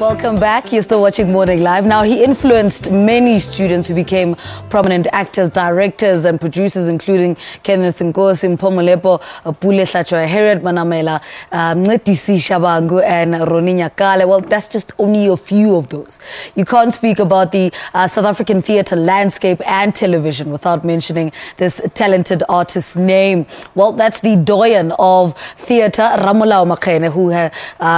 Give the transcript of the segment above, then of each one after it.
Welcome back. You're still watching Morning Live. Now, he influenced many students who became prominent actors, directors and producers, including Kenneth Nkosi, Mpomulepo, Pule Hlatshwayo, Harriet Manamela, Mncedisi Shabangu and Ronnie Nyakale. Well, that's just only a few of those. You can't speak about the South African theatre landscape and television without mentioning this talented artist's name. Well, that's the doyen of theatre, Ramolao Makhene, who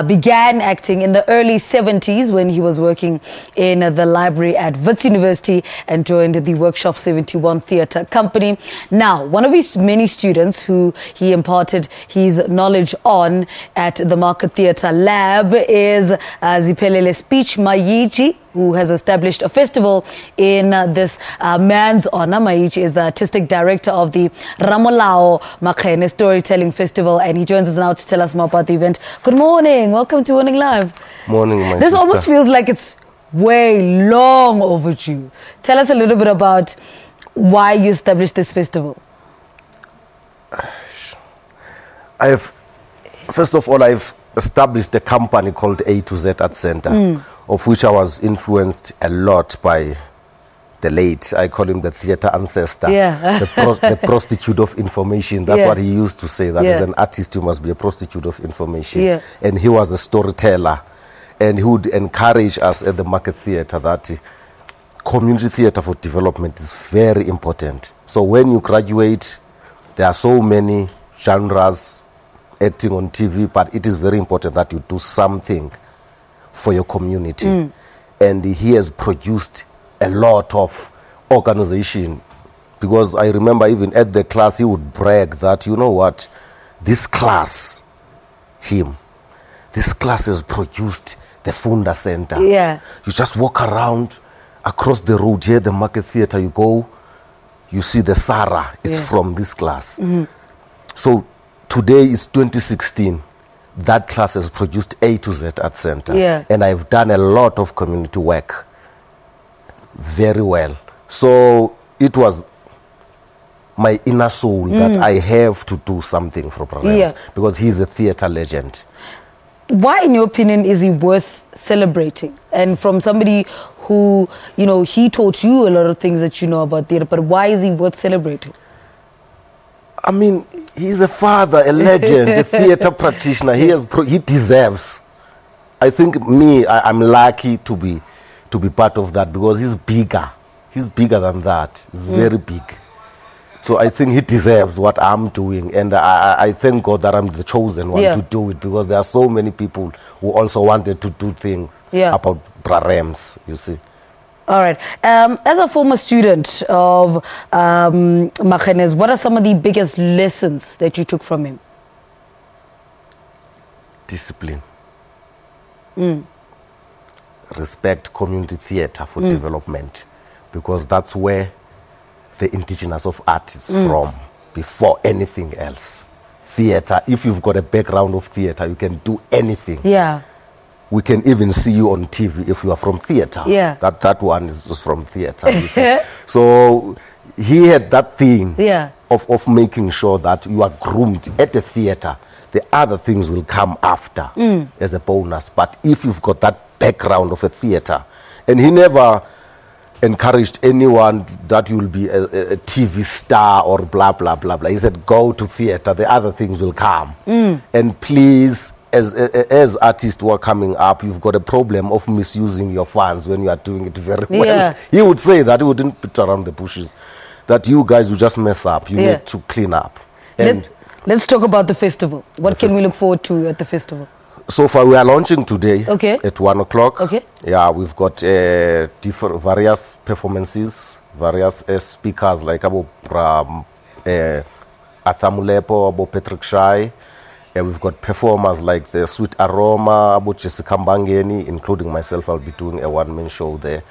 began acting in the early 70s when he was working in the library at Wits University and joined the Workshop 71 Theatre Company. Now, one of his many students who he imparted his knowledge on at the Market Theatre Lab is Ziphelele Speech Mayiji, who has established a festival in this man's honor. Mayiji is the artistic director of the Ramolao Makhene Storytelling Festival, and he joins us now to tell us more about the event. Good morning. Welcome to Morning Live. Morning, my sister. This almost feels like it's way long overdue. Tell us a little bit about why you established this festival. First of all, I've established a company called A to Z Art Center, of which I was influenced a lot by the late, I call him the theatre ancestor, yeah. the prostitute of information. That's what he used to say, that as an artist you must be a prostitute of information. And he was a storyteller, and he would encourage us at the Market Theatre that community theatre for development is very important. So when you graduate, there are so many genres acting on TV, but it is very important that you do something for your community. And he has produced a lot of organization, because I remember even at the class he would brag that, you know what, this class has produced the Funda Center. You just walk around across the road here, the Market Theater, you go, you see the Sarah is from this class. So today is 2016. That class has produced A to Z Art Center. And I've done a lot of community work very well. So it was my inner soul that I have to do something for Bratlale, because he's a theatre legend. Why, in your opinion, is he worth celebrating? And from somebody who, you know, he taught you a lot of things that you know about theatre, but why is he worth celebrating? I mean, he's a father, a legend, a theatre practitioner. He deserves. I think I'm lucky to be part of that, because he's bigger. He's bigger than that. He's very big. So I think he deserves what I'm doing, and I thank God that I'm the chosen one to do it, because there are so many people who also wanted to do things about Brarems, you see. All right. As a former student of Makhene's, what are some of the biggest lessons that you took from him? Discipline. Respect community theatre for development, because that's where the indigenous of art is from, before anything else. Theatre, if you've got a background of theatre, you can do anything. We can even see you on TV if you are from theatre. That one is just from theatre. So he had that thing of making sure that you are groomed at the theatre. The other things will come after as a bonus. But if you've got that background of a theatre, and he never encouraged anyone that you'll be a TV star or blah, blah, blah, blah. He said, go to theatre. The other things will come. And please, as artists who are coming up, you've got a problem of misusing your funds when you are doing it very well. He would say that. He wouldn't put around the bushes. That you guys will just mess up. You need to clean up. And let's talk about the festival. What can we look forward to at the festival? So far, we are launching today at 1 o'clock. Yeah, we've got different, various performances, various speakers like Abo Atamulepo, Abo Patrick Shai. We've got performers like the Sweet Aroma, Abo Chesikambangeni, including myself. I'll be doing a one-man show there.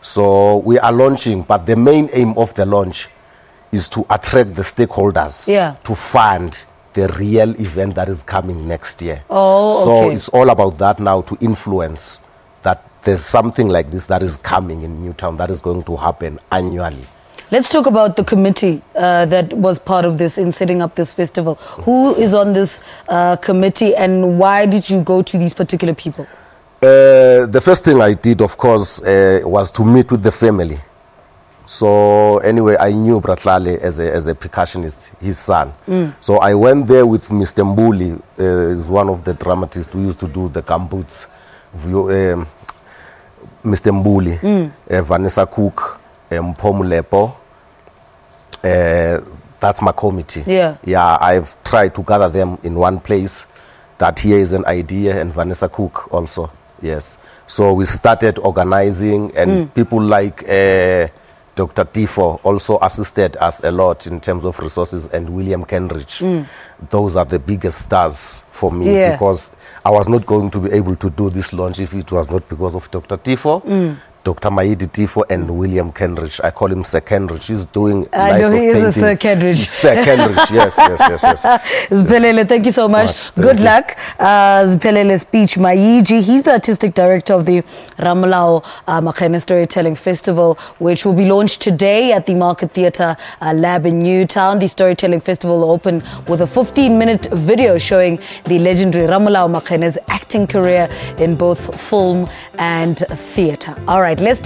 So we are launching, but the main aim of the launch is to attract the stakeholders to fund the real event that is coming next year. So it's all about that now, to influence that there's something like this that is coming in Newtown, that is going to happen annually. Let's talk about the committee that was part of this, in setting up this festival. Who is on this committee, and why did you go to these particular people? The first thing I did, of course, was to meet with the family. So anyway, I knew Bratlale as a percussionist, his son. Mm. So I went there with Mr. Mbuli, is one of the dramatists who used to do the gumboots. Mr. Mbuli, Vanessa Cook, Mpho Molepo. That's my committee. Yeah. Yeah, I've tried to gather them in one place. That here is an idea, and Vanessa Cook also. Yes. So we started organizing, and people like Dr. Tifo also assisted us a lot in terms of resources, and William Kenridge. Those are the biggest stars for me, because I was not going to be able to do this launch if it was not because of Dr. Tifo, Dr. Maidi Tifo, and William Kenridge. I call him Sir Kenridge. He's doing nice paintings. Sir Kenridge. Sir Kenridge, yes, yes, yes, yes. Ziphelele, thank you so much. Good luck. Ziphelele Speech Mayiji. He's the artistic director of the Ramolao Makhene Storytelling Festival, which will be launched today at the Market Theatre Lab in Newtown. The Storytelling Festival will open with a 15-minute video showing the legendary Ramolao Makhene's acting career in both film and theatre. All right. Let's